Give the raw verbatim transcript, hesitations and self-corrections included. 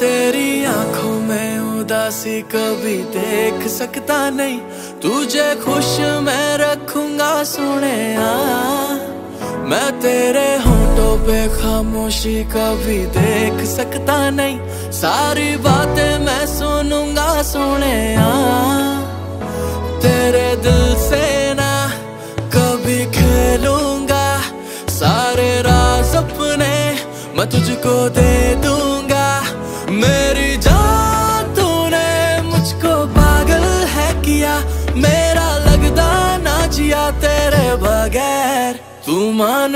तेरी आंखों में उदासी कभी देख सकता नहीं, तुझे खुश मैं रखूंगा सुनेया। मैं तेरे होठों पे खामोशी कभी देख सकता नहीं, सारी बातें मैं सुनूंगा सुनेया। तेरे दिल से ना कभी खेलूंगा, सारे राज अपने मैं तुझको दे दूंगा। मेरी जान तूने मुझको पागल है किया, मेरा लगदा ना जिया तेरे बगैर, तू मान।